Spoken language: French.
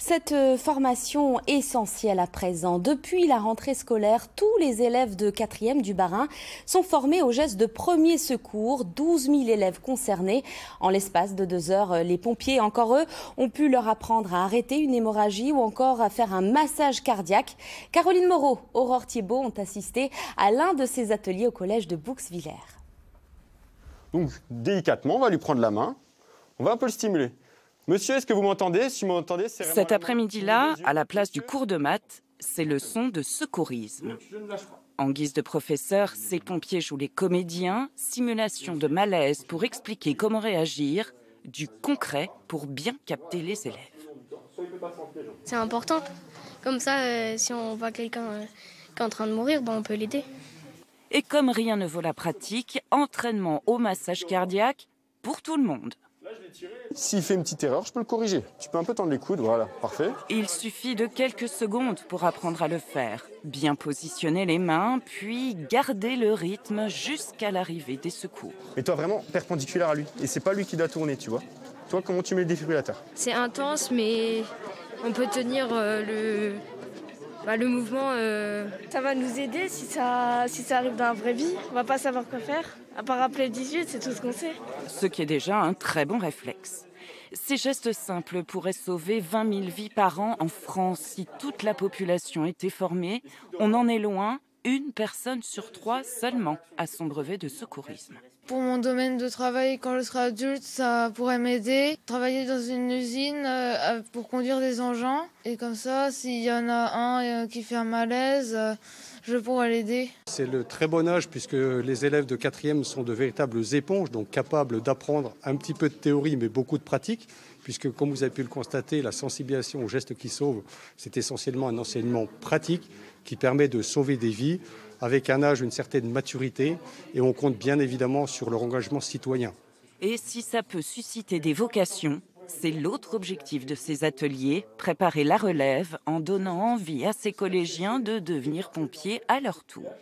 Cette formation essentielle à présent. Depuis la rentrée scolaire, tous les élèves de 4e du Bas-Rhin sont formés aux gestes de premier secours. 12 000 élèves concernés. En l'espace de 2 heures, les pompiers, encore eux, ont pu leur apprendre à arrêter une hémorragie ou encore à faire un massage cardiaque. Caroline Moreau, Aurore Thibault ont assisté à l'un de ces ateliers au collège de Bouxwiller. Donc, délicatement, on va lui prendre la main. On va un peu le stimuler. Monsieur, est-ce que vous m'entendez? Si vous m'entendez, c'est... Cet après-midi-là, à la place du cours de maths, c'est leçon de secourisme. En guise de professeur, ces pompiers jouent les comédiens, simulation de malaise pour expliquer comment réagir, du concret pour bien capter les élèves. C'est important. Comme ça, si on voit quelqu'un qui est en train de mourir, on peut l'aider. Et comme rien ne vaut la pratique, entraînement au massage cardiaque pour tout le monde. S'il fait une petite erreur, je peux le corriger. Tu peux un peu tendre les coudes, voilà, parfait. Il suffit de quelques secondes pour apprendre à le faire. Bien positionner les mains, puis garder le rythme jusqu'à l'arrivée des secours. Mais toi, vraiment perpendiculaire à lui. Et c'est pas lui qui doit tourner, tu vois. Toi, comment tu mets le défibrillateur? C'est intense, mais on peut tenir le mouvement. Ça va nous aider si ça arrive dans la vraie vie. On va pas savoir quoi faire. À part rappeler le 18, c'est tout ce qu'on sait. Ce qui est déjà un très bon réflexe. Ces gestes simples pourraient sauver 20 000 vies par an en France. Si toute la population était formée, on en est loin. Une personne sur 3 seulement a son brevet de secourisme. Pour mon domaine de travail, quand je serai adulte, ça pourrait m'aider. Travailler dans une usine pour conduire des engins. Et comme ça, s'il y en a un qui fait un malaise, je pourrais l'aider. C'est le très bon âge puisque les élèves de 4e sont de véritables éponges, donc capables d'apprendre un petit peu de théorie mais beaucoup de pratique. Puisque, comme vous avez pu le constater, la sensibilisation aux gestes qui sauvent, c'est essentiellement un enseignement pratique qui permet de sauver des vies avec un âge, une certaine maturité. Et on compte bien évidemment sur leur engagement citoyen. Et si ça peut susciter des vocations, c'est l'autre objectif de ces ateliers, préparer la relève en donnant envie à ces collégiens de devenir pompiers à leur tour.